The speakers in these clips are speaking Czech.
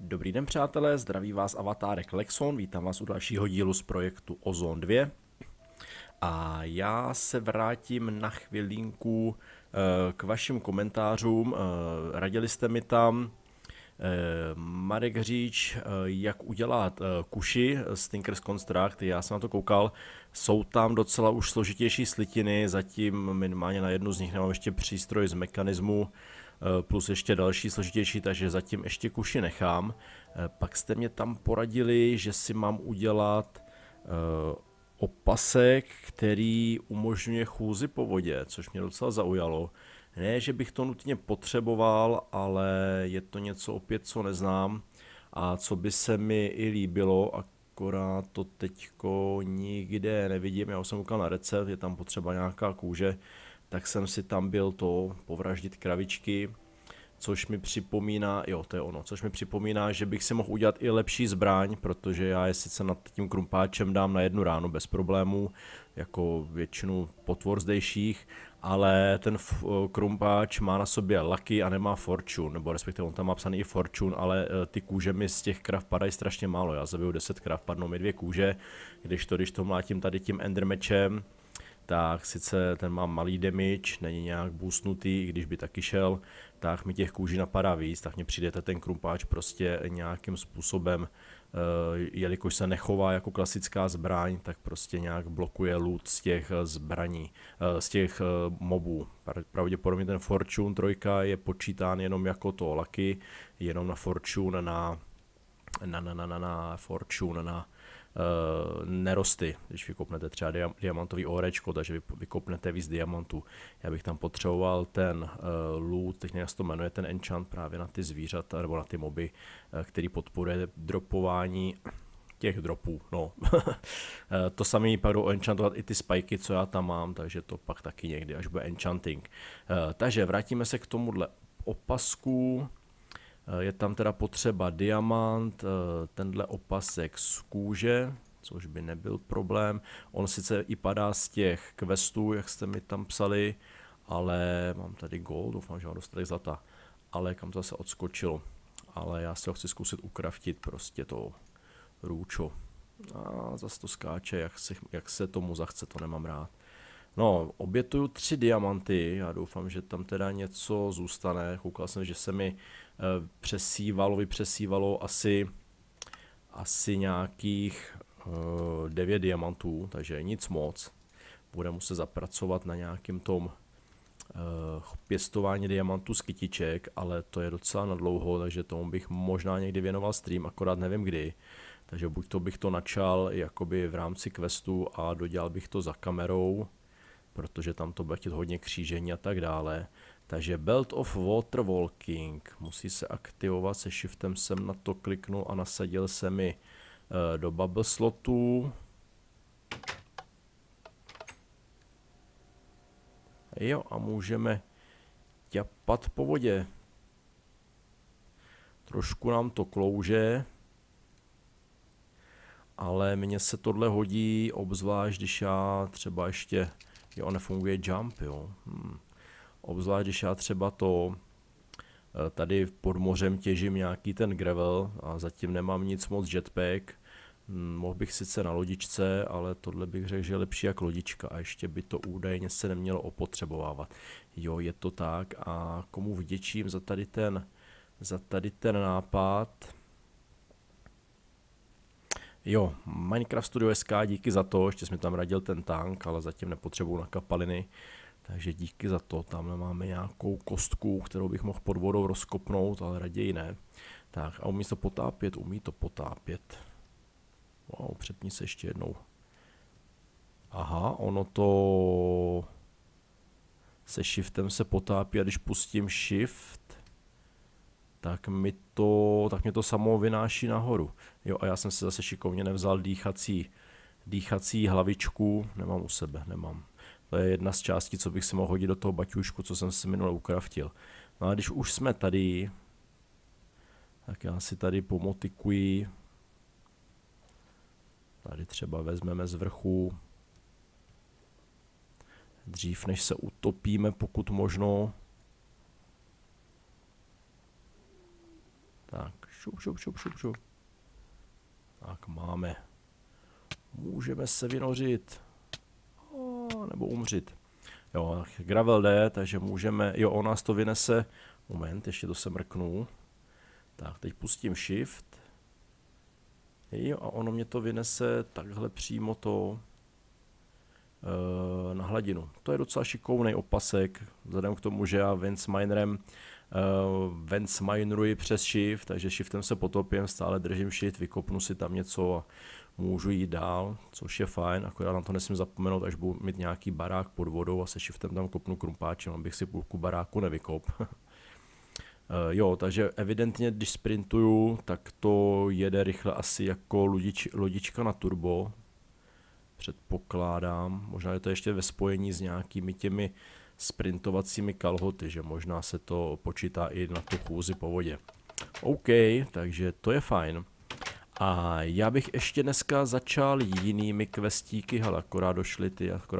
Dobrý den přátelé, zdraví vás avatárek Lexon, vítám vás u dalšího dílu z projektu Ozon 2. A já se vrátím na chvilinku k vašim komentářům. Radili jste mi tam Marek Hříč, jak udělat kuši z Tinkers Construct, já jsem na to koukal, jsou tam docela už složitější slitiny, zatím minimálně na jednu z nich nemám ještě přístroj z mechanismu, plus ještě další složitější, takže zatím ještě kuši nechám. Pak jste mě tam poradili, že si mám udělat opasek, který umožňuje chůzi po vodě, což mě docela zaujalo. Ne, že bych to nutně potřeboval, ale je to něco opět, co neznám a co by se mi i líbilo, akorát to teďko nikde nevidím. Já už jsem koukal na recept, je tam potřeba nějaká kůže, tak jsem si tam byl to povraždit kravičky, což mi připomíná, jo to je ono, což mi připomíná, že bych si mohl udělat i lepší zbraň, protože já je sice nad tím krumpáčem dám na jednu ránu bez problémů, jako většinu potvor zdejších, ale ten krumpáč má na sobě lucky a nemá fortune, nebo respektive on tam má psaný i fortune, ale ty kůže mi z těch krav padají strašně málo, já zabiju 10 krav, padnou mi 2 kůže, když to mlátím tady tím endermečem, tak sice ten má malý damage, není nějak boostnutý, i když by taky šel, tak mi těch kůží napadá víc, tak mi přijde ten krumpáč prostě nějakým způsobem, jelikož se nechová jako klasická zbraň, tak prostě nějak blokuje loot z těch zbraní, z těch mobů. Pravděpodobně ten Fortune 3 je počítán jenom jako to lucky, jenom na Fortune, na Fortune, na nerosty, když vykopnete třeba diamantový orečko, takže vykopnete víc diamantů. Já bych tam potřeboval ten loot, teď nějak se to jmenuje, ten enchant právě na ty zvířata nebo na ty moby, který podporuje dropování těch dropů. No. To samé pak jdou enchantovat i ty spajky, co já tam mám, takže to pak taky někdy, až bude enchanting. Takže vrátíme se k tomuhle opasku. Je tam teda potřeba diamant, tenhle opasek z kůže, což by nebyl problém. On sice i padá z těch questů, jak jste mi tam psali, ale mám tady gold, doufám, že mám dostatek zlata, ale kam to zase odskočilo. Ale já si ho chci zkusit ukraftit prostě to růčo. A zase to skáče, jak se tomu zachce, to nemám rád. No, obětuju 3 diamanty, já doufám, že tam teda něco zůstane. Koukal jsem, že se mi vypřesívalo asi nějakých 9 diamantů, takže nic moc. Bude muset zapracovat na nějakým tom pěstování diamantů z kytiček, ale to je docela nadlouho, takže tomu bych možná někdy věnoval stream, akorát nevím kdy. Takže buď to bych to načal jakoby v rámci questu a dodělal bych to za kamerou, protože tam to bude chtít hodně křížení a tak dále. Takže Belt of Water Walking musí se aktivovat, se shiftem jsem na to kliknul a nasadil se mi do bubble slotu. Jo a můžeme ťapat po vodě. Trošku nám to klouže. Ale mně se tohle hodí, obzvlášť když já třeba ještě... Jo, nefunguje jump, jo. Obzvlášť když já třeba to tady pod mořem těžím nějaký ten gravel a zatím nemám nic moc jetpack. Mohl bych sice na lodičce, ale tohle bych řekl, že je lepší jak lodička a ještě by to údajně se nemělo opotřebovávat. Jo, je to tak a komu vděčím za tady ten nápad. Jo, Minecraft Studio SK, díky za to, ještě jsme tam radil ten tank, ale zatím nepotřebuju na kapaliny, takže díky za to. Tamhle máme nějakou kostku, kterou bych mohl pod vodou rozkopnout, ale raději ne. Tak a umí to potápět, umí to potápět. Wow, přepni se ještě jednou. Aha, ono to se shiftem se potápí a když pustím shift, tak mě to samo vynáší nahoru. Jo a já jsem si zase šikovně nevzal dýchací hlavičku, nemám u sebe, nemám. To je jedna z částí, co bych si mohl hodit do toho baťušku, co jsem si minule ukraftil. No a když už jsme tady, tak já si tady pomotikuji. Tady třeba vezmeme z vrchu. Dřív než se utopíme, pokud možno. Tak, šup. Tak máme. Můžeme se vynořit. Nebo umřít. Jo, gravel jde, takže můžeme, jo, on nás to vynese. Moment, ještě to se mrknu. Tak, teď pustím shift. Jo, a ono mě to vynese takhle přímo to na hladinu. To je docela šikovný opasek, vzhledem k tomu, že já vence mineruji přes shift, takže shiftem se potopím, stále držím shift, vykopnu si tam něco a můžu jít dál, což je fajn, akorát na to nesmím zapomenout, až budu mít nějaký barák pod vodou a se shiftem tam kopnu krumpáčem, abych si půlku baráku nevykop. Jo, takže evidentně, když sprintuju, tak to jede rychle asi jako lodička na turbo, předpokládám. Možná je to ještě ve spojení s nějakými těmi sprintovacími kalhoty, že možná se to počítá i na tu chůzi po vodě. OK, takže to je fajn. A já bych ještě dneska začal jinými questíky, hele, akorát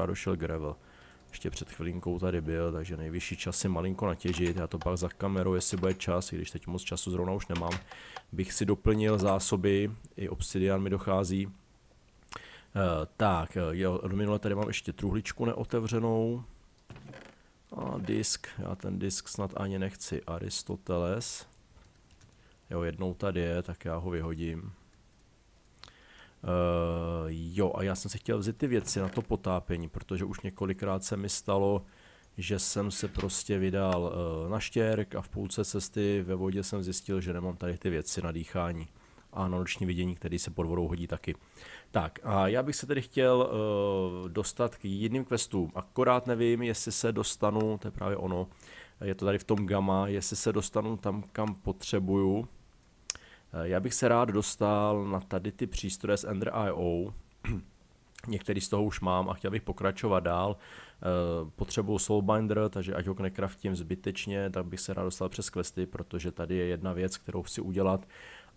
došel gravel. Ještě před chvilinkou tady byl, takže nejvyšší čas si malinko natěžit, já to pak za kamerou, jestli bude čas, i když teď moc času zrovna už nemám, bych si doplnil zásoby, i obsidian mi dochází. Tak, jo, minule tady mám ještě truhličku neotevřenou. A disk, já ten disk snad ani nechci, Aristoteles. Jo, jednou tady je, tak já ho vyhodím. Jo, a já jsem si chtěl vzít ty věci na to potápění, protože už několikrát se mi stalo, že jsem se prostě vydal na štěrk a v půlce cesty ve vodě jsem zjistil, že nemám tady ty věci na dýchání a na noční vidění, který se pod vodou hodí taky. Tak a já bych se tedy chtěl dostat k jiným questům, akorát nevím, jestli se dostanu, to je právě ono, je to tady v tom gamma, jestli se dostanu tam, kam potřebuju. Já bych se rád dostal na tady ty přístroje z Ender IO, některý z toho už mám a chtěl bych pokračovat dál. Potřebuju Soulbinder, takže ať ho nekraftím zbytečně, tak bych se rád dostal přes questy, protože tady je jedna věc, kterou chci udělat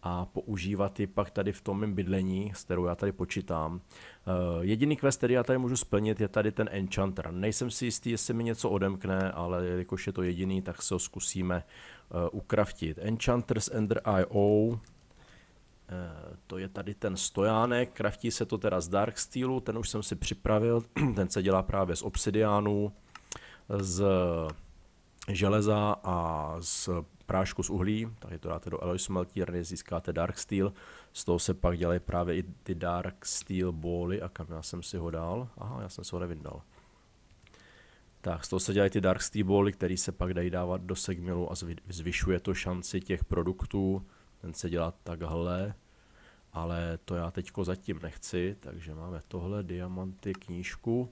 a používat ji pak tady v tom mém bydlení, s kterou já tady počítám. Jediný quest, který já tady můžu splnit, je tady ten Enchanter. Nejsem si jistý, jestli mi něco odemkne, ale jelikož je to jediný, tak se ho zkusíme ukraftit. Enchanter z Ender IO, to je tady ten stojánek, kraftí se to teda z Dark Steelu, ten už jsem si připravil, ten se dělá právě z obsidiánu, z železa a z prášku z uhlí, takže to dáte do alloy smeltírny, získáte Dark Steel, z toho se pak dělají právě i ty Dark Steel bóly, a kam já jsem si ho dal, aha, já jsem si ho nevyndal. Tak, z toho se dělají ty Dark Steel bóly, které se pak dají dávat do segmilu a zvyšuje to šanci těch produktů, ten se dělá takhle, ale to já teďko zatím nechci, takže máme tohle, diamanty, knížku.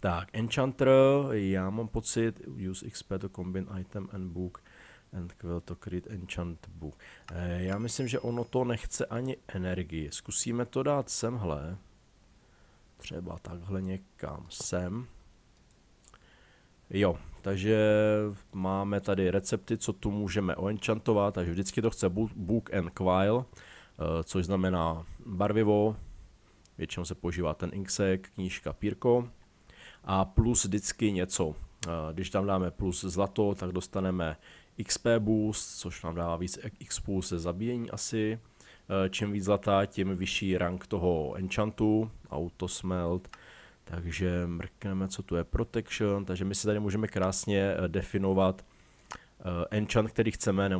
Tak, Enchanter, já mám pocit, use XP to combine item and book and quill to create enchant book. Já myslím, že ono to nechce ani energii. Zkusíme to dát semhle. Třeba takhle někam sem. Jo, takže máme tady recepty, co tu můžeme oenchantovat, takže vždycky to chce book and quill, což znamená barvivo. Většinou se používá ten inksek, knížka, pírko. A plus vždycky něco. Když tam dáme plus zlato, tak dostaneme XP boost, což nám dává víc XP se zabíjení asi. Čím víc zlata, tím vyšší rank toho enchantu, autosmelt. Takže mrkneme, co tu je protection, takže my si tady můžeme krásně definovat enchant, který chceme,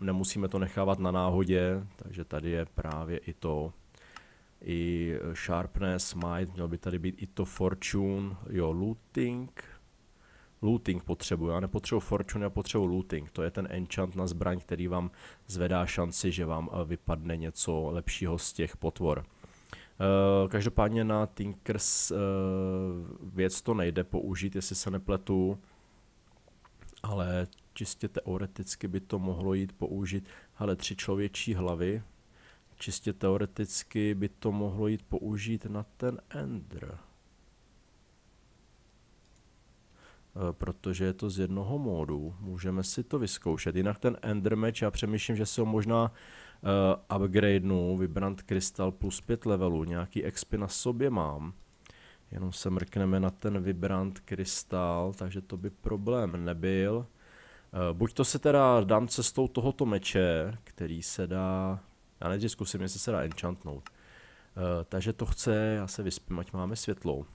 nemusíme to nechávat na náhodě, takže tady je právě i to. I sharpness, smite, měl by tady být i to fortune, jo, looting. Looting potřebuji, já nepotřebuji fortune, já potřebuji looting, to je ten enchant na zbraň, který vám zvedá šanci, že vám vypadne něco lepšího z těch potvor. Každopádně na Tinkers věc to nejde použít, jestli se nepletu, ale čistě teoreticky by to mohlo jít použít, hele, 3 člověčí hlavy. Čistě teoreticky by to mohlo jít použít na ten Ender. Protože je to z jednoho módu, můžeme si to vyzkoušet. Jinak ten Ender meč, já přemýšlím, že si ho možná upgradenu, Vibrant Crystal plus 5 levelů, nějaký expy na sobě mám. Jenom se mrkneme na ten Vibrant Crystal, takže to by problém nebyl. Buď to se teda dám cestou tohoto meče, který se dá... Já nejdřív zkusím, jestli se dá enchantnout. Takže to chce, já se vyspím, ať máme světlo.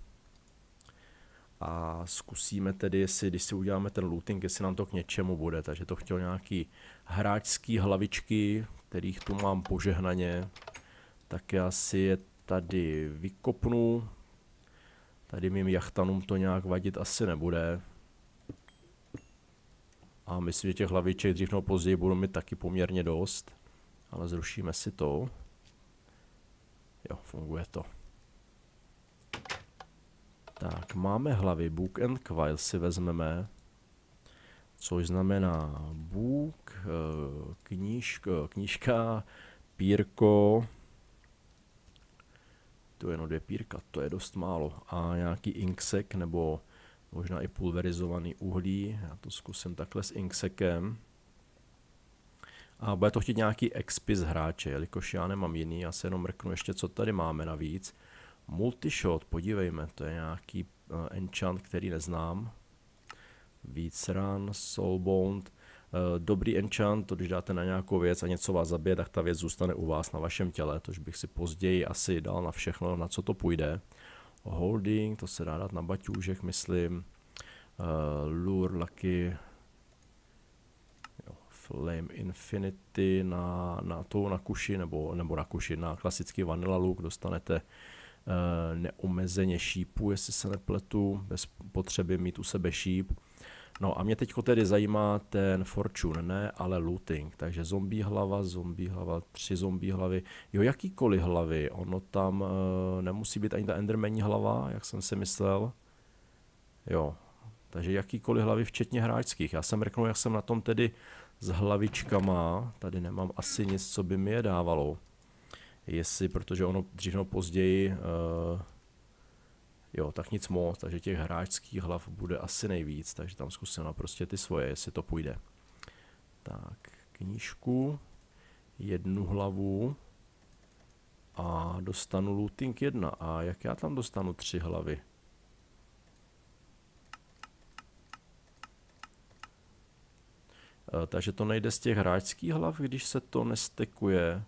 A zkusíme tedy, jestli, když si uděláme ten looting, jestli nám to k něčemu bude. Takže to chtěl nějaký hráčský hlavičky, kterých tu mám požehnaně. Tak já si je tady vykopnu. Tady mým jachtanům to nějak vadit asi nebude. A myslím, že těch hlaviček dřív nebo později budou mít taky poměrně dost. Ale zrušíme si to. Jo, funguje to. Tak, máme hlavy. Book and Quail si vezmeme. Což znamená book, knížka, pírko. To je jenom 2 pírka, to je dost málo. A nějaký inksek nebo možná i pulverizovaný uhlí. Já to zkusím takhle s inksekem. A bude to chtít nějaký XP z hráče, jelikož já nemám jiný. Já se jenom mrknu ještě, co tady máme navíc. Multishot, podívejme, to je nějaký enchant, který neznám. Víc ran, soulbound. Dobrý enchant, to když dáte na nějakou věc a něco vás zabije, tak ta věc zůstane u vás na vašem těle, tož bych si později asi dal na všechno, na co to půjde. Holding, to se dá dát na baťůžek, myslím. Lure, lucky. Jo, Flame Infinity na kuši, nebo na kuši, na klasický vanilla look dostanete neomezeně šípu, jestli se nepletu, bez potřeby mít u sebe šíp. No a mě teďko tedy zajímá ten fortune, ne, ale looting, takže zombie hlava, 3 zombie hlavy, jo, jakýkoliv hlavy, ono tam nemusí být ani ta endermanní hlava, jak jsem si myslel, jo, takže jakýkoliv hlavy, včetně hráčských. Já jsem řeknul, jak jsem na tom tedy s hlavičkama, tady nemám asi nic, co by mi je dávalo, jestli, protože ono dřív nebo později, jo, tak nic moc, takže těch hráčských hlav bude asi nejvíc, takže tam zkusím prostě ty svoje, jestli to půjde. Tak, knížku, 1 hlavu a dostanu looting 1. A jak já tam dostanu 3 hlavy? Takže to nejde z těch hráčských hlav, když se to nestekuje.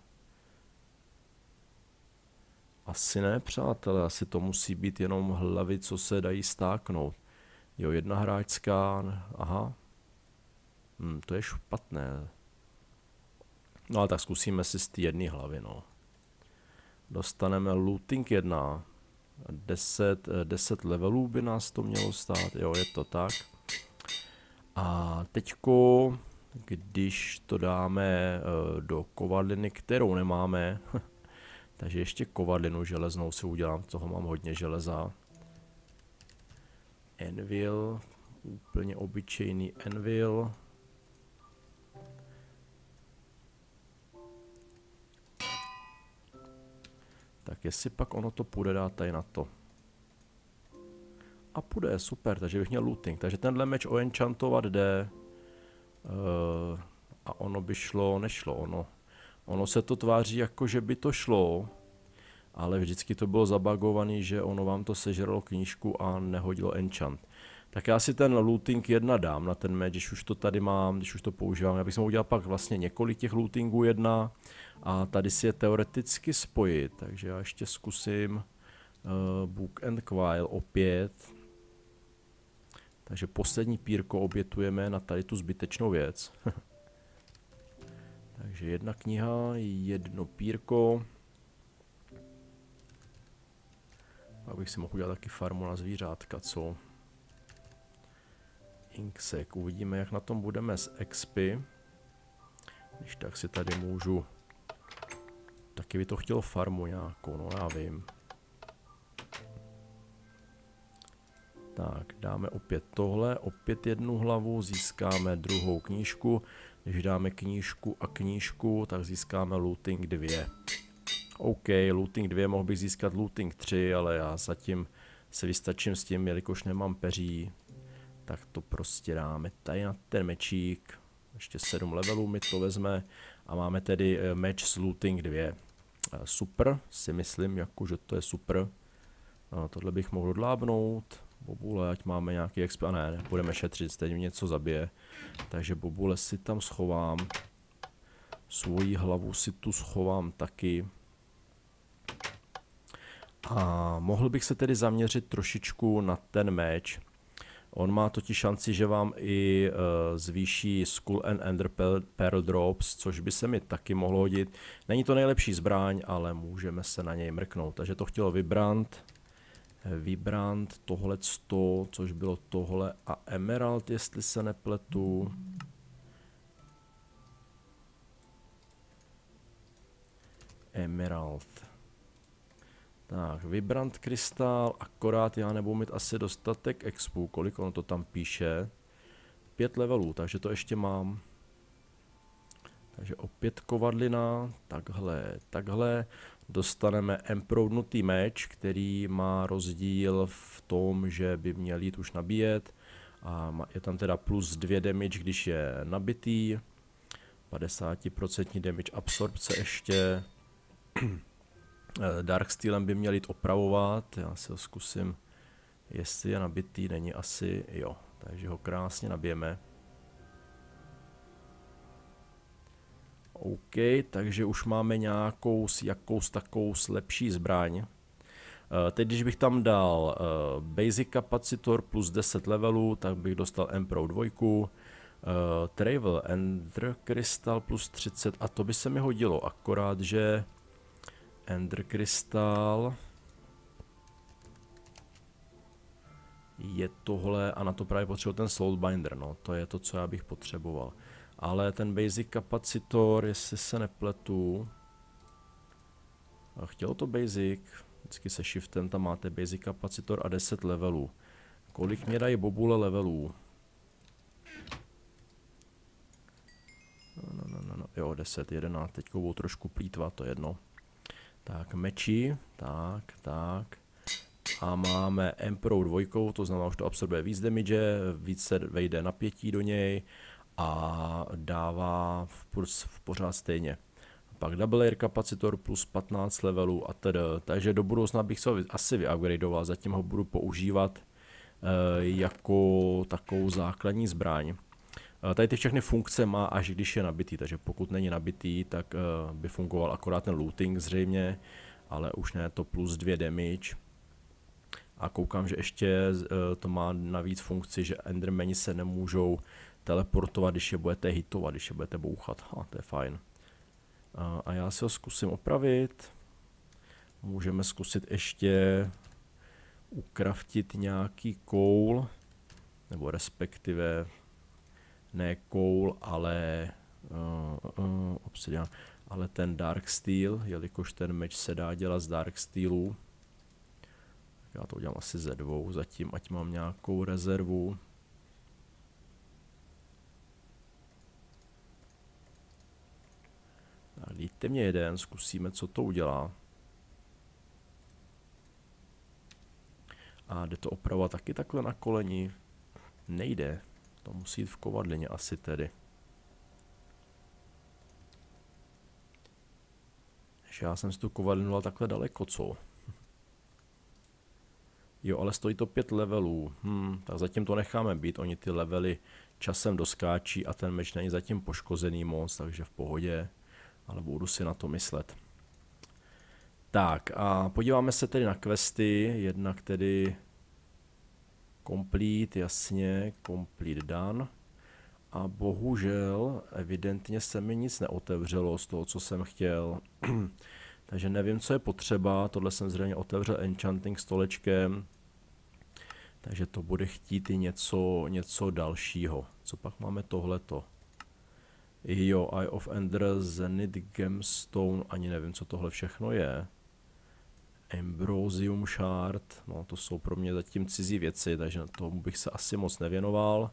Asi ne, přátelé, asi to musí být jenom hlavy, co se dají stáknout. Jo, 1 hráčská, aha. To je špatné. No ale tak zkusíme si z té 1 hlavy, no. Dostaneme looting 1. 10 levelů by nás to mělo stát, jo, je to tak. A teďko, když to dáme do kovadliny, kterou nemáme... Takže ještě kovadlinu železnou si udělám, toho mám hodně železa. Anvil, úplně obyčejný anvil. Tak jestli pak ono to půjde dát tady na to. A půjde, super, takže bych měl looting. Takže tenhle meč oenchantovat jde. A ono by šlo, nešlo ono. Ono se to tváří jako, že by to šlo, ale vždycky to bylo zabagovaný, že ono vám to sežralo knížku a nehodilo enchant. Tak já si ten looting 1 dám na ten meč, když už to tady mám, když už to používám. Já bych mohl udělat pak vlastně několik těch lootingů 1 a tady si je teoreticky spojit. Takže já ještě zkusím Book and Quail opět. Takže poslední pírko obětujeme na tady tu zbytečnou věc. Takže 1 kniha, 1 pírko. Pak bych si mohl udělat taky farmu na zvířátka, co? Inksek, uvidíme, jak na tom budeme s expy. Když tak si tady můžu... Taky by to chtělo farmu nějakou, no já vím. Tak, dáme opět tohle, opět 1 hlavu, získáme 2 knížku. Když dáme knížku a knížku, tak získáme looting 2. OK, looting 2, mohl bych získat looting 3, ale já zatím se vystačím s tím, jelikož nemám peří. Tak to prostě dáme tady na ten mečík. Ještě 7 levelů mi to vezme. A máme tedy meč s looting 2. Super, si myslím, jakože to je super. Tohle bych mohl odlábnout. Bobule, ať máme nějaký XP, a ne, budeme šetřit, teď mě něco zabije. Takže bobule si tam schovám. Svoji hlavu si tu schovám taky. A mohl bych se tedy zaměřit trošičku na ten meč. On má totiž šanci, že vám i zvýší Skull and Ender Pearl Drops, což by se mi taky mohlo hodit. Není to nejlepší zbraň, ale můžeme se na něj mrknout. Takže to chtělo Vibrant, tohle 100, což bylo tohle a Emerald, jestli se nepletu. Emerald. Tak, Vibrant Crystal, akorát já nebudu mít asi dostatek expu, kolik ono to tam píše. 5 levelů, takže to ještě mám. Takže opět kovadlina, takhle. Dostaneme emprovnutý meč, který má rozdíl v tom, že by měl jít už nabíjet. A je tam teda plus 2 damage, když je nabitý. 50% damage absorpce ještě. Dark Steelem by měl jít opravovat, já si ho zkusím, jestli je nabitý, není asi, jo, takže ho krásně nabijeme. OK, takže už máme nějakou, jakous takovou lepší zbraň. Teď když bych tam dal Basic Capacitor plus 10 levelů, tak bych dostal Emperor 2. Travel Ender Crystal plus 30 a to by se mi hodilo, akorát že Ender Crystal je tohle a na to právě potřeboval ten Soulbinder, no to je to, co já bych potřeboval. Ale ten Basic Capacitor, jestli se nepletu, chtělo to Basic, vždycky se shiftem tam máte Basic Capacitor a 10 levelů. Kolik mě dají bobule levelů? No. Jo, 10, 11, teďko budou trošku plýtvat, to jedno. Tak, meči, tak. A máme Emperor 2, to znamená, už to absorbuje víc damage, více vejde napětí do něj a dává v pořád stejně. Pak Double Air Capacitor plus 15 levelů a tedy. Takže do budoucna bych se ho asi vyupgradeoval, zatím ho budu používat jako takovou základní zbraň. Tady ty všechny funkce má, až když je nabitý, takže pokud není nabitý, tak by fungoval akorát ten looting zřejmě, ale už ne to plus 2 damage. A koukám, že ještě to má navíc funkci, že endermeni se nemůžou teleportovat, když je budete hitovat, když je budete bouchat. Ha, to je fajn. A já si ho zkusím opravit. Můžeme zkusit ještě ukraftit nějaký koul, nebo respektive ne koul, ale obsidian, ale ten Dark Steel, jelikož ten meč se dá dělat z Dark Steelu. Já to udělám asi ze 2 zatím, ať mám nějakou rezervu. Tak dejte mě jeden, zkusíme, co to udělá. A jde to opravovat taky takhle na koleni? Nejde. To musí jít v kovadlině asi tedy. Že já jsem si tu kovadlinu dal takhle daleko, co? Jo, ale stojí to 5 levelů. Tak zatím to necháme být, oni ty levely časem doskáčí a ten meč není zatím poškozený moc, takže v pohodě. Ale budu si na to myslet. Tak a podíváme se tedy na questy, jednak tedy Complete, jasně, complete done. A bohužel, evidentně se mi nic neotevřelo z toho, co jsem chtěl. Takže nevím, co je potřeba. Tohle jsem zřejmě otevřel enchanting stolečkem. Takže to bude chtít i něco dalšího. Co pak máme tohleto? Jo, Eye of Ender, Zenith, Gemstone, ani nevím, co tohle všechno je. Ambrosium Shard, no to jsou pro mě zatím cizí věci, takže tomu bych se asi moc nevěnoval.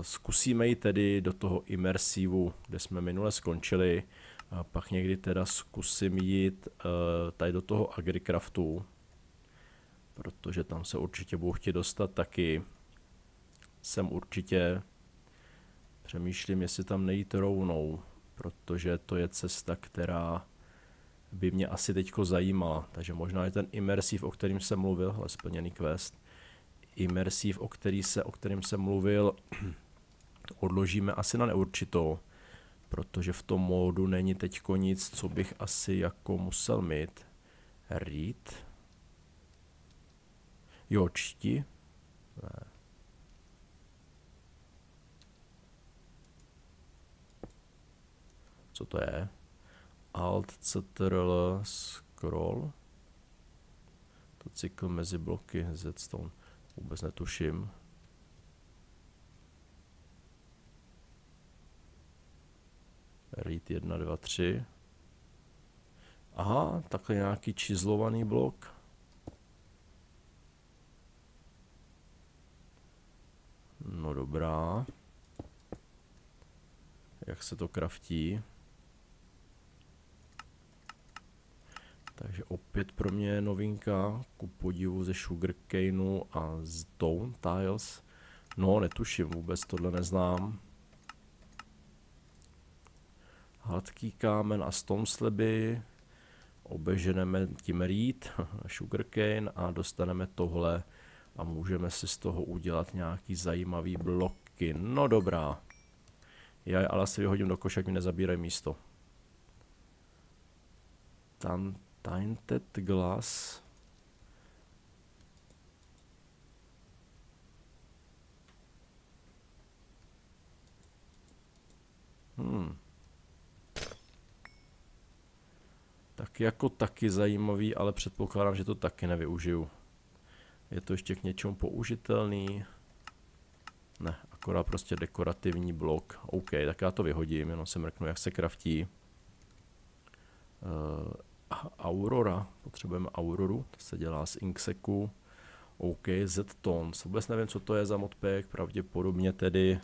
Zkusíme ji tedy do toho immersivu, kde jsme minule skončili, a pak někdy teda zkusím jít tady do toho Agricraftu, protože tam se určitě budu chtít dostat taky. Jsem určitě, přemýšlím, jestli tam nejít rovnou, protože to je cesta, která by mě asi teďko zajímala, takže možná je ten immersiv, o kterým jsem mluvil, ale splněný quest, Immersive, o kterém jsem mluvil, odložíme asi na neurčito, protože v tom módu není teďko nic, co bych asi jako musel mít. Read. Jo, čti. Ne. Co to je? Alt, Ctrl, scroll. To cykl mezi bloky, Z-Stone. Vůbec netuším. Read 1, 2, 3. Aha, takhle nějaký čizlovaný blok. No dobrá. Jak se to kraftí? Takže opět pro mě novinka, ku podivu ze sugarcaneu a z stone tiles. No, netuším, vůbec tohle neznám. Hladký kámen a stone sleby. Obeženeme tím reed, sugarcane a dostaneme tohle a můžeme si z toho udělat nějaký zajímavý bloky. No dobrá. Já je ale si vyhodím do košek, mi nezabírají místo. Tam Tainted Glass. Tak jako taky zajímavý, ale předpokládám, že to taky nevyužiju. Je to ještě k něčemu použitelný? Ne, akorát prostě dekorativní blok. OK, tak já to vyhodím, jenom se mrknu, jak se kraftí. Aurora, potřebujeme auroru, to se dělá z Inkseku. OK, Z-Tones, vůbec nevím, co to je za modpack, pravděpodobně tedy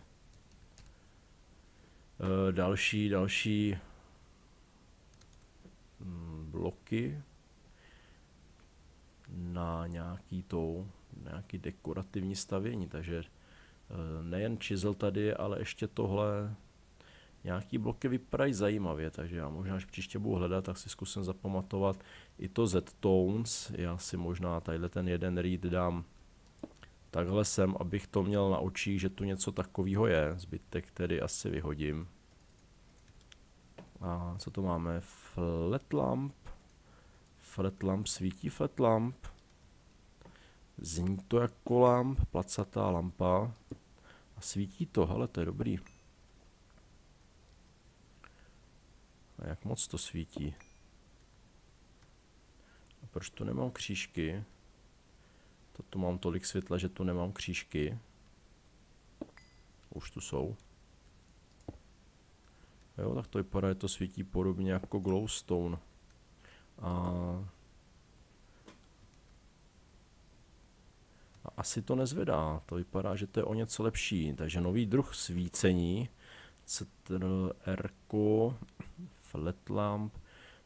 další bloky na nějaký dekorativní stavění, takže nejen chisel tady, ale ještě tohle. Nějaký bloky vypadají zajímavě, takže já možná, až příště budu hledat, tak si zkusím zapamatovat i to Z-Tones. Já si možná tadyhle ten jeden reed dám takhle sem, abych to měl na očích, že tu něco takového je. Zbytek tedy asi vyhodím. A co to máme? Flat lamp. Flat lamp, svítí flat lamp. Zní to jako lamp, placatá lampa. A svítí to, hele, to je dobrý. A jak moc to svítí? A proč tu nemám křížky? To tu mám tolik světla, že tu nemám křížky. Už tu jsou. Jo, tak to vypadá, že to svítí podobně jako Glowstone. A asi to nezvedá. To vypadá, že to je o něco lepší. Takže nový druh svícení. Ctrl-R-ku. Flat lamp,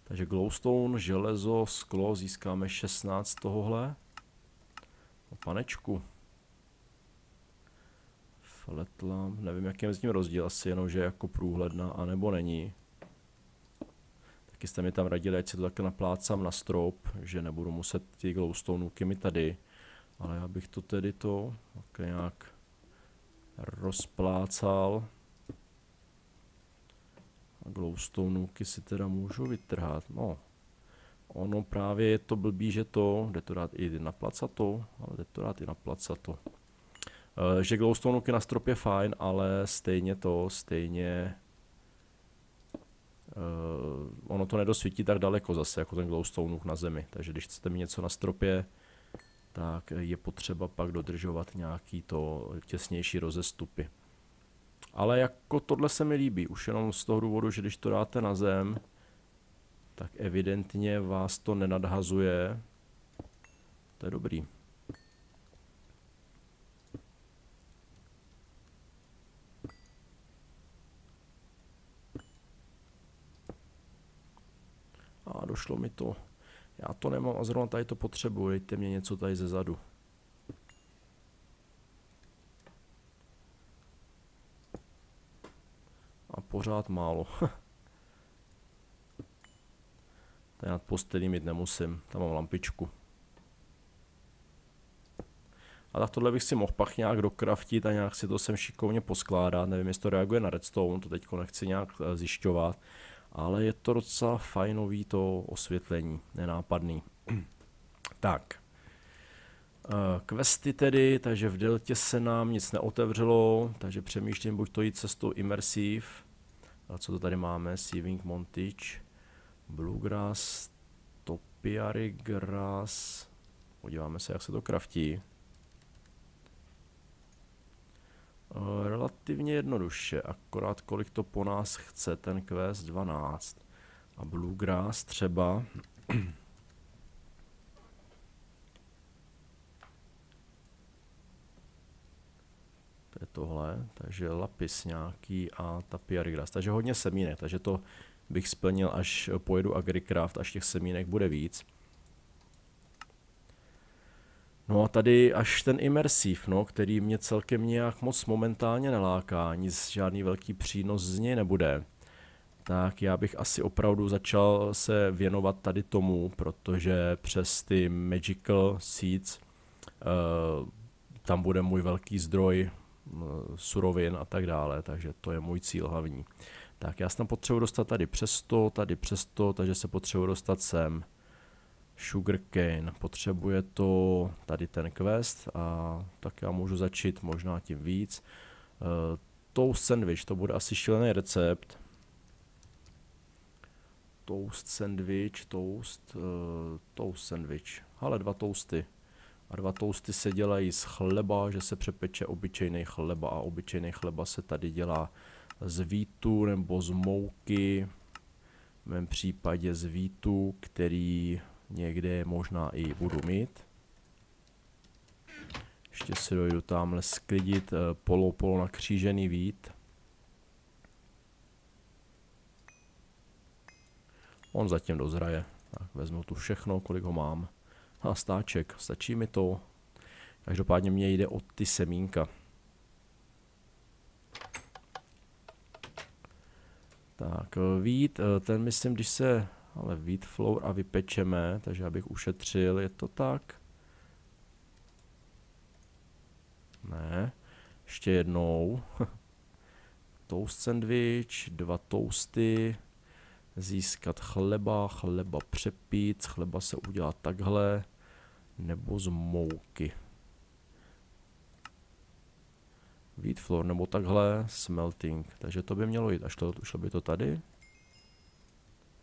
takže glowstone, železo, sklo, získáme 16 tohohle. A panečku. Flat lamp, nevím, jaký je mezi tím rozdíl, asi jenom, že je jako průhledná, anebo není. Taky jste mi tam radili, ať si to také naplácám na strop, že nebudu muset ty glowstoneuky mi tady. Ale já bych to tedy tak nějak rozplácal. A glowstoneuky si teda můžu vytrhat, no. Ono právě je to blbý, že jde to dát i na placato, ale jde to dát i na placato. Že glowstoneuky na strop je fajn, ale stejně ono to nedosvítí tak daleko zase, jako ten glowstoneuk na zemi. Takže když chcete mít něco na stropě, tak je potřeba pak dodržovat nějaký těsnější rozestupy. Ale jako tohle se mi líbí, už jenom z toho důvodu, že když to dáte na zem, tak evidentně vás to nenadhazuje. To je dobrý. A došlo mi to. Já to nemám a zrovna tady to potřebuji, dejte mě něco tady ze zadu. A pořád málo. Tady nad postelí mít nemusím, tam mám lampičku. A tak tohle bych si mohl pak nějak dokraftit a nějak si to sem šikovně poskládat. Nevím, jestli to reaguje na redstone, to teď nechci nějak zjišťovat. Ale je to docela fajnový to osvětlení, nenápadný. Tak. Questy tedy, takže v deltě se nám nic neotevřelo, takže přemýšlím, buď to jít cestou Immersive. A co to tady máme? Seaving Montage, Bluegrass, Topiary Grass. Podíváme se, jak se to kraftí. Relativně jednoduše, akorát kolik to po nás chce, ten quest 12. A Bluegrass třeba. To je tohle, takže lapis nějaký a tapiary grass, takže hodně semínek, takže to bych splnil, až pojedu Agricraft, až těch semínek bude víc. No a tady až ten Immersive, no, který mě celkem nějak moc momentálně neláká, nic, žádný velký přínos z něj nebude. Tak já bych asi opravdu začal se věnovat tady tomu, protože přes ty Magical Seeds tam bude můj velký zdroj surovin a tak dále, takže to je můj cíl hlavní. Tak já se tam potřebuji dostat tady přes to, takže se potřebuji dostat sem. Sugarcane, potřebuje to tady ten quest a tak já můžu začít možná tím víc. Toast sandwich, to bude asi šílený recept. Toast sandwich, toast sandwich. Ale dva toasty. A dva toasty se dělají z chleba, že se přepeče obyčejný chleba a obyčejný chleba se tady dělá z vítu nebo z mouky. V mém případě z vítu, který někde možná i budu mít. Ještě si dojdu tamhle sklidit polo nakřížený vít. On zatím dozraje. Tak vezmu tu všechno, kolik ho mám. A stáček, stačí mi to. Každopádně mě jde o ty semínka. Tak vít, ten myslím, když se... Ale wheat flour a vypečeme, takže abych ušetřil, je to tak? Ne, ještě jednou. Toast sandwich, dva toasty, získat chleba, chleba přepít, chleba se udělá takhle, nebo z mouky. Wheat flour nebo takhle, smelting, takže to by mělo jít, až to šlo by to tady.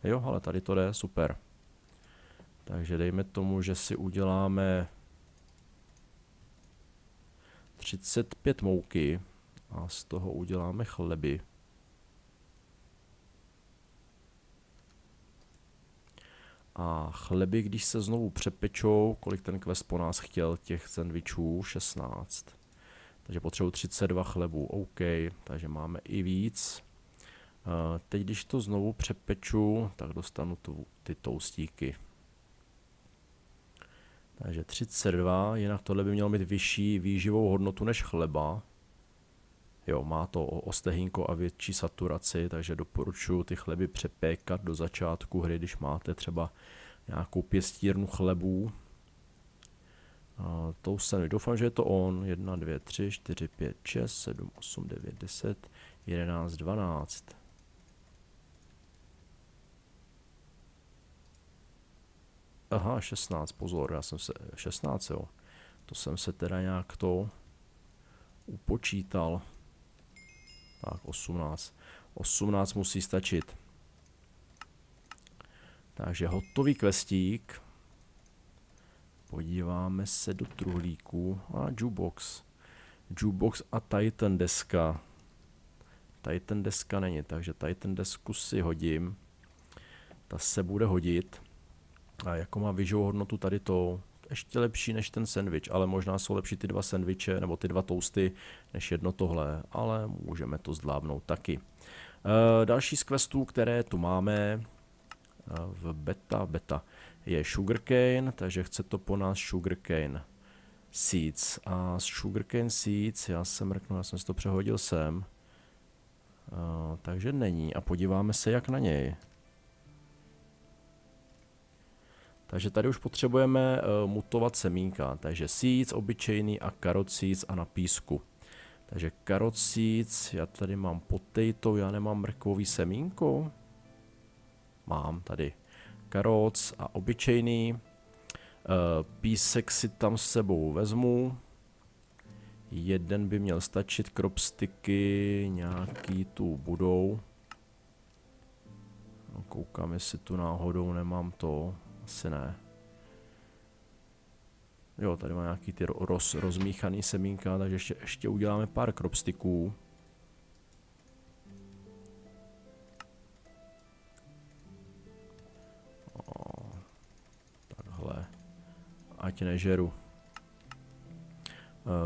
Jo, ale tady to jde, super. Takže dejme tomu, že si uděláme 35 mouky a z toho uděláme chleby. A chleby, když se znovu přepečou, kolik ten quest po nás chtěl, těch sendvičů, 16. Takže potřebuji 32 chlebů, OK, takže máme i víc. Teď, když to znovu přepeču, tak dostanu ty toustíky. Takže 32, jinak tohle by mělo mít vyšší výživovou hodnotu než chleba. Jo, má to ostehínko a větší saturaci, takže doporučuji ty chleby přepékat do začátku hry, když máte třeba nějakou pěstírnu chlebů. Doufám, že je to on. 1, 2, 3, 4, 5, 6, 7, 8, 9, 10, 11, 12. Aha, 16, pozor, já jsem se, 16 jo, to jsem se teda nějak to upočítal, tak 18, 18 musí stačit. Takže hotový questík, podíváme se do truhlíku a jukebox, jukebox a Titan deska, Titan deska není, takže Titan desku si hodím, ta se bude hodit. A jako má vyživovou hodnotu tady to, ještě lepší než ten sendvič, ale možná jsou lepší ty dva sendviče nebo ty dva toasty než jedno tohle, ale můžeme to zdlábnout taky. Další z questů, které tu máme v beta, je sugarcane, takže chce to po nás sugarcane seeds. A z sugarcane seeds, já jsem si to přehodil sem, takže není a podíváme se jak na něj. Takže tady už potřebujeme mutovat semínka, takže seeds obyčejný a carrot seeds a na písku. Takže carrot seeds, já tady mám potato, já nemám mrkvový semínko. Mám tady carrots a obyčejný. Písek si tam s sebou vezmu. Jeden by měl stačit, cropsticky nějaký tu budou. No, koukám, jestli tu náhodou nemám to. Asi ne. Jo, tady má nějaký ty rozmíchaný semínka, takže ještě uděláme pár cropstiků. Takhle. Ať nežeru.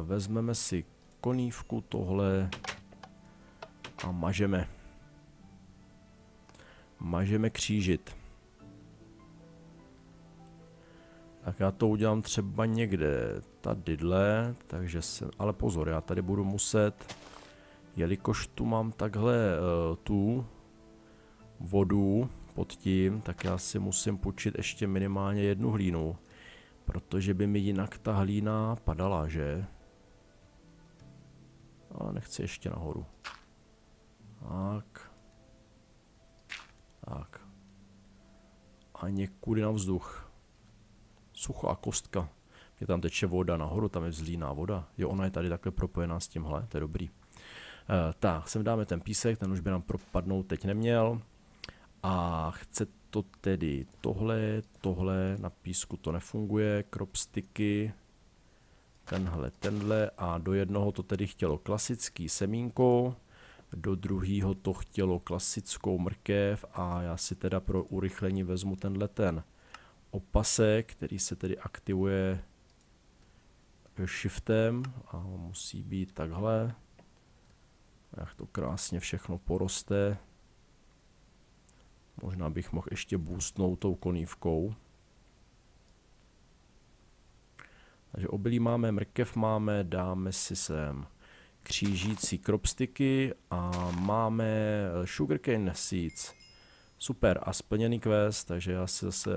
Vezmeme si konívku tohle a mažeme. Mažeme křížit. Tak já to udělám třeba někde tadyhle, takže se, ale pozor, já tady budu muset, jelikož tu mám takhle tu vodu pod tím, tak já si musím počít ještě minimálně jednu hlínu, protože by mi jinak ta hlína padala, že? Ale nechci ještě nahoru. Tak. Tak. A někudy na vzduch. Suchá kostka. Mě tam teče voda nahoru, tam je vzlíná voda. Jo, ona je tady takhle propojená s tímhle, to je dobrý. Tak, sem dáme ten písek, ten už by nám propadnout teď neměl. A chce to tedy tohle, na písku to nefunguje, cropsticky, tenhle a do jednoho to tedy chtělo klasický semínko, do druhého to chtělo klasickou mrkev a já si teda pro urychlení vezmu ten opasek, který se tedy aktivuje shiftem a musí být takhle. Jak to krásně všechno poroste. Možná bych mohl ještě boostnout tou konívkou. Takže obilí máme, mrkev máme, dáme si sem křížící cropsticky a máme sugarcane seeds. Super a splněný quest, takže já si zase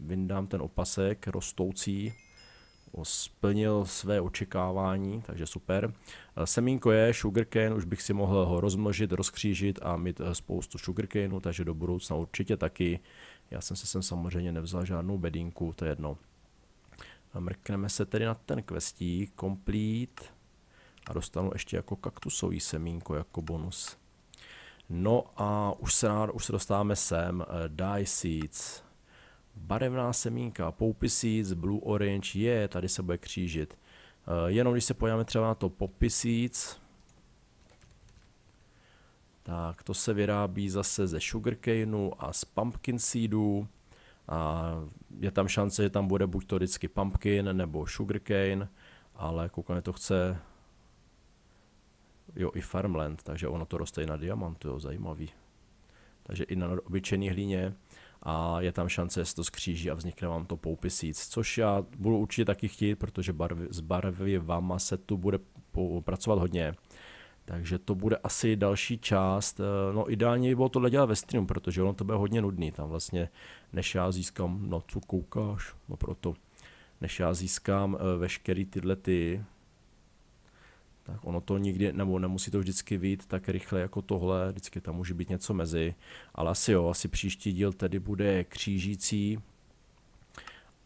vyndám ten opasek rostoucí. Splnil své očekávání, takže super. Semínko je sugarcane, už bych si mohl ho rozmnožit, rozkřížit a mít spoustu sugarcaneu, takže do budoucna určitě taky. Já jsem si sem samozřejmě nevzal žádnou bedínku, to je jedno. Mrkneme se tedy na ten questí, complete a dostanu ještě jako kaktusový semínko jako bonus. No a už se dostáváme sem, dye seeds, barevná semínka, poppy seeds, blue orange, je, tady se bude křížit. Jenom když se podíváme třeba na to poppy seeds, tak to se vyrábí zase ze sugarcaneu a z pumpkin seedů. A je tam šance, že tam bude buď to vždycky pumpkin nebo sugarcane, ale koukám, to chce... Jo, i farmland, takže ono to roste i na diamantu, jo, zajímavý. Takže i na obyčejný hlíně a je tam šance, že se to skříží a vznikne vám to poppy seeds, což já budu určitě taky chtít, protože s barvivama se tu bude pracovat hodně. Takže to bude asi další část, no ideálně by bylo tohle dělat ve streamu, protože ono to bude hodně nudný, tam vlastně než já získám, no co koukáš, no proto, než já získám veškerý tyhle ty, tak ono to nikdy, nebo nemusí to vždycky vyjít tak rychle jako tohle, vždycky tam může být něco mezi, ale asi jo, asi příští díl tedy bude křížící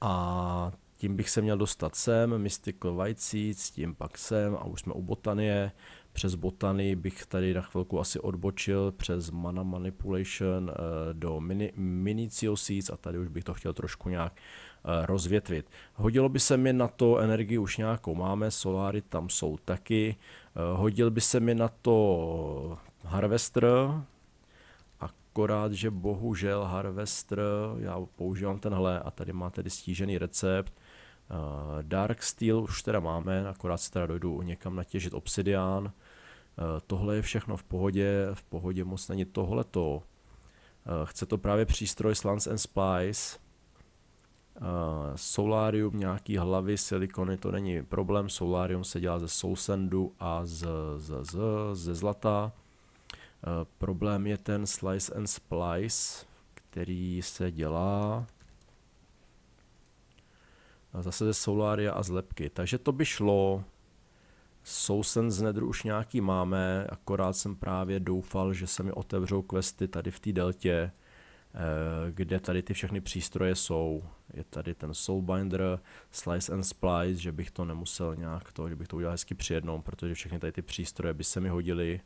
a tím bych se měl dostat sem, Mystical White Seeds, tím pak sem a už jsme u Botanie, přes Botanie bych tady na chvilku asi odbočil, přes Mana Manipulation do Minicio Seeds a tady už bych to chtěl trošku nějak rozvětvit. Hodilo by se mi na to, energii už nějakou máme, soláry tam jsou taky, hodil by se mi na to Harvester, akorát, že bohužel Harvester, já používám tenhle a tady má tedy stížený recept, Dark Steel už teda máme, akorát se teda dojdu někam natěžit obsidián, tohle je všechno v pohodě moc není tohleto, chce to právě přístroj Slice and Splice, Solarium, nějaký hlavy, silikony, to není problém, Solarium se dělá ze Soulsandu a ze zlata. Problém je ten Slice and Splice, který se dělá Zase ze Solaria a z lepky, takže to by šlo. Sousen z nedru už nějaký máme, akorát jsem právě doufal, že se mi otevřou questy tady v té deltě, kde tady ty všechny přístroje jsou. Je tady ten Soulbinder, Slice and Splice, že bych to nemusel nějak to, že bych to udělal hezky při jednom, protože všechny tady ty přístroje by se mi hodily.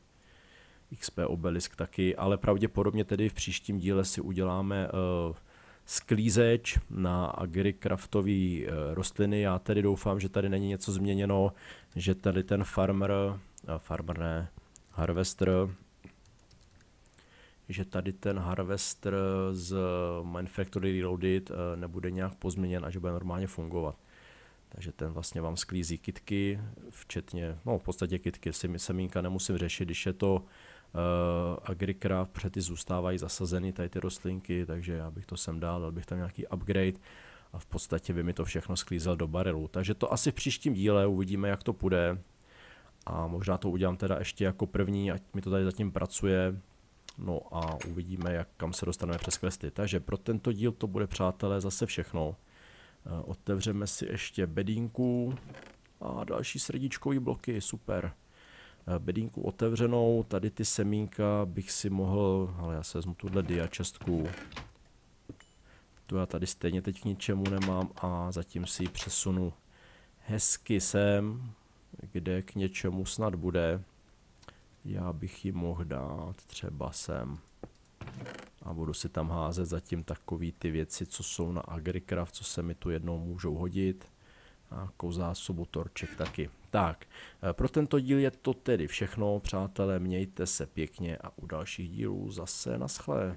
XP obelisk taky, ale pravděpodobně tedy v příštím díle si uděláme sklízeč na agricraftové rostliny. Já tedy doufám, že tady není něco změněno, že tady ten harvester, že tady ten harvester z Manufactory Reloaded nebude nějak pozměněn a že bude normálně fungovat. Takže ten vlastně vám sklízí kitky, včetně, no v podstatě kitky, semínka nemusím řešit, když je to Agricraft, protože ty zůstávají zasazeny tady ty rostlinky, takže já bych to sem dal, bych tam nějaký upgrade a v podstatě by mi to všechno sklízel do barelu. Takže to asi v příštím díle uvidíme, jak to půjde a možná to udělám teda ještě jako první, ať mi to tady zatím pracuje. No a uvidíme, jak kam se dostaneme přes questy. Takže pro tento díl to bude, přátelé, zase všechno. Otevřeme si ještě bedínku a další srdíčkový bloky, super. Bedínku otevřenou, tady ty semínka bych si mohl, ale já se vezmu tuhle diačestku. To já tady stejně teď k ničemu nemám a zatím si ji přesunu hezky sem, kde k něčemu snad bude. Já bych ji mohl dát třeba sem. A budu si tam házet zatím takový ty věci, co jsou na Agricraft, co se mi tu jednou můžou hodit. Nějakou zásobu torček taky. Tak, pro tento díl je to tedy všechno, přátelé, mějte se pěkně a u dalších dílů zase naschle.